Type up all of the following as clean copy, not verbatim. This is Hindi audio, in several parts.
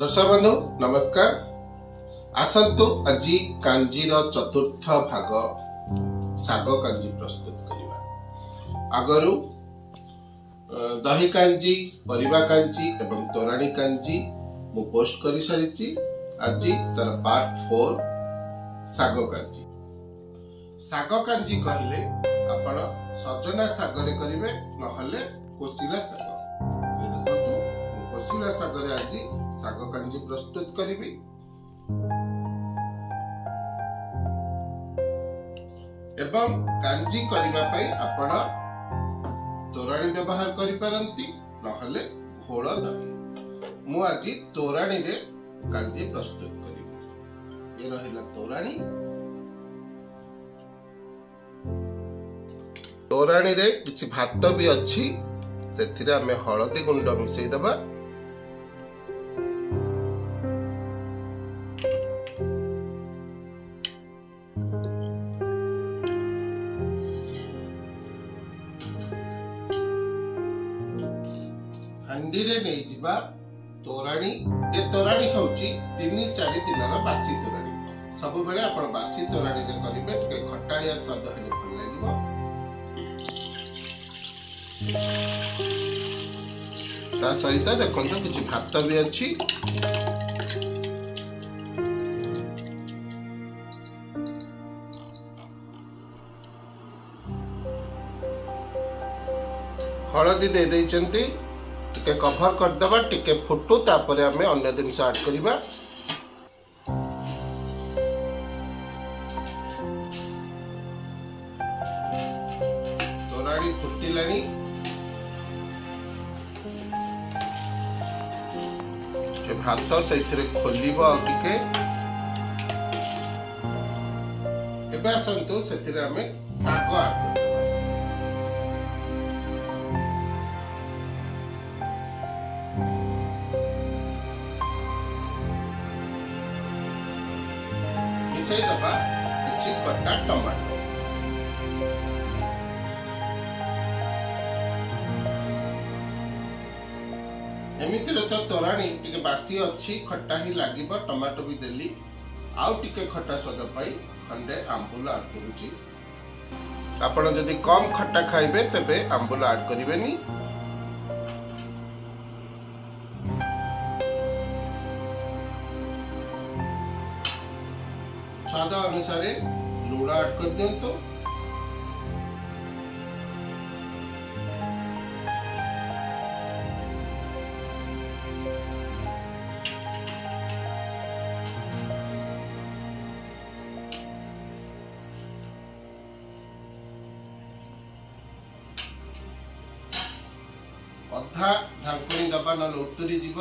दर्शक बंधु नमस्कार। आसतु आज कांजीर चतुर्थ भाग साग कांजी प्रस्तुत करिबा। आगरु दही कांजी, परिवा कांजी एवं तोराणी कांजी मु पोस्ट करि सारिछि। आज तर पार्ट 4 साग कांजी। साग कांजी कहिले आपण सजना सागरे करिवे नहले कोसिला साग। ए देखंतु मु कोसिला सागरे आज साग कांजी प्रस्तुत करिबी। एवं कांजी करिबा पई आपण तोराणी व्यवहार करि परंती नहले घोळ दही। मु आजि तोराणी रे कांजी प्रस्तुत करिबी। ए रहिला तोराणी। तोराणी रे किछि भात भी अछि, सेथिरे हमें हळदी गुंड मिसई देबा। हांडी रे नै जिबा तोराणी। ए तोराणी होउची 3-4 दिनर बासी तोराणी। सब बेले आपण बासी तोराणी रे करिबे, के खटाळिया स्वाद हेले भल लागिबो। ता सहित देखंतो किछि भात भी अछि। हळदी दे दैचंती, टिके कभर कर दबा, टिके फुटू, तापरे हमें अन्य दिन से ऐड करिबा। तोराणी फुटी लानी। जे भात सेथिरे खोलिबो आ टिके। एबे असंतो सेथिरे हमें साग ऐड करिबा। से दबा अच्छी पत्ता टमाटर। एमिति रे तो तोराणी टिके बासी अच्छी खट्टा ही लागिबो। टमाटर भी देली आउ टिके खट्टा स्वाद पाई खंडे आंबुल ऐड करूची। आपण जदी कम खट्टा खाइबे तबे आंबुल ऐड करिवेनी। सादा अनुसार लूड़ा ऐड कर दियंतो। अधा ढांकुनी दबा न उतरी जीव,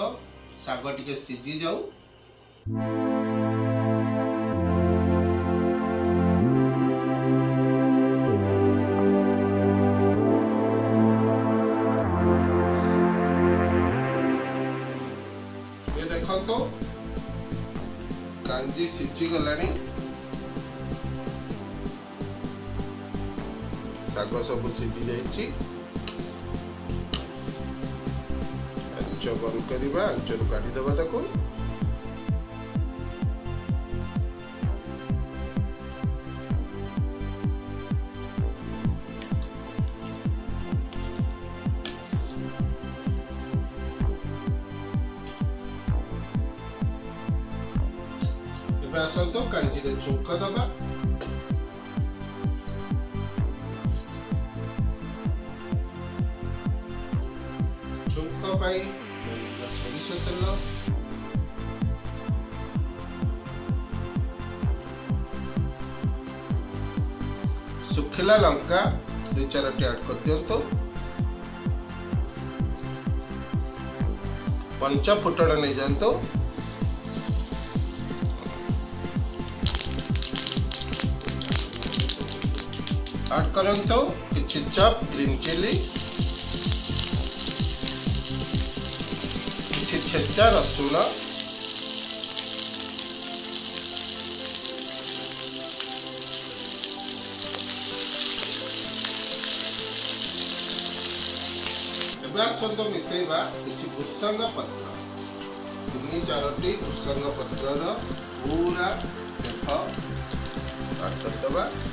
साग टिके सीझी जाऊ। कांजी सिची गलानी, साग सब सिची जाइची। अंच बंद करिबा, अंचरु काटी देबा ताको। तो कांजी रे चोखा दबा। चोखा पाई सोरिष तेल, सुखला लंका, दो चार ऐड कर दियंतु। पंच फुटड़ा नहीं जातु। ऐड करंतु किछि चप ग्रीन चिली, किछि छेचा रसुण, सहित मिसेवा किसी भृसंग पत्र तीन चारोटी भृसंग पत्रर पूरा देख काट करदे।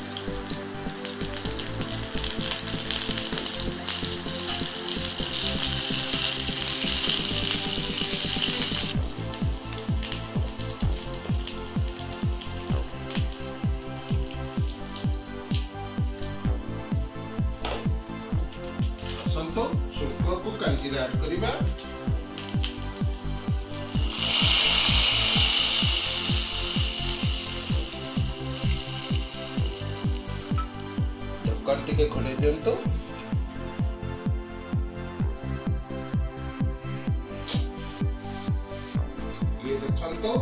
ऐड करिबा ढक्कन टिके खोले दियंतु। ये देखंतु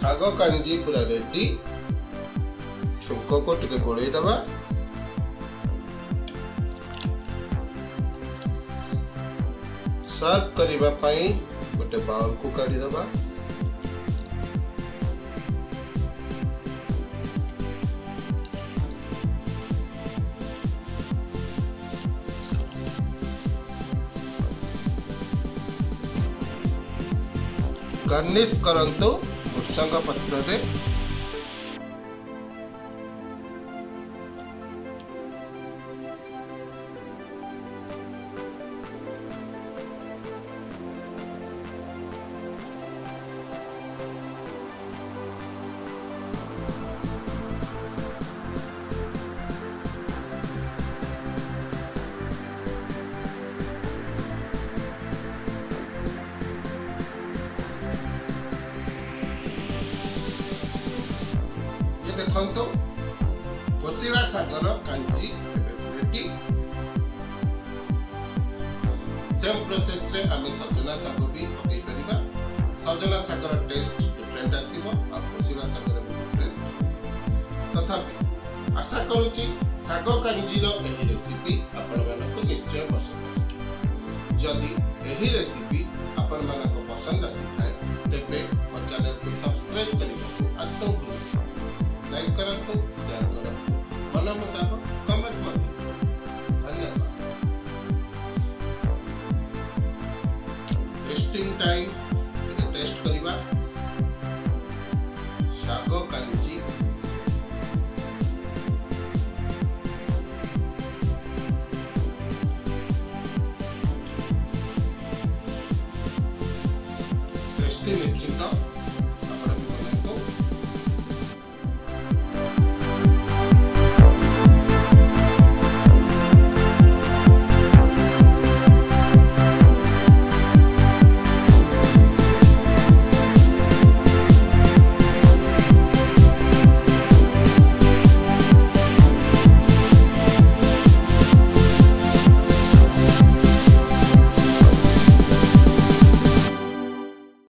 साग कांजी पूरा रेडी। छुंक को टिके गोळे दबा। सर्व करने गोटे बाउल को काढ़ी दबा। गार्निश करंतु भृसंग पत्र रे। कोशिला सागर कांजी रेडी। सेम प्रोसेस रे आमे सजना साग भी पकई परिबा। सजना सागर टेस्ट डिफरेंट आसीबो आ कोशिला सागर डिफरेंट। तथापि आशा करूची साग कांजी रो एही रेसिपी आपण मानको निश्चय पसंद आसी। जदि एही रेसिपी आपण मानको पसंद आसी तेबे चैनल को सब्सक्राइब करियो। लाइक करो, शेयर करो।